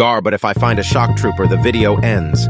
Gar, but if I find a shock trooper, the video ends.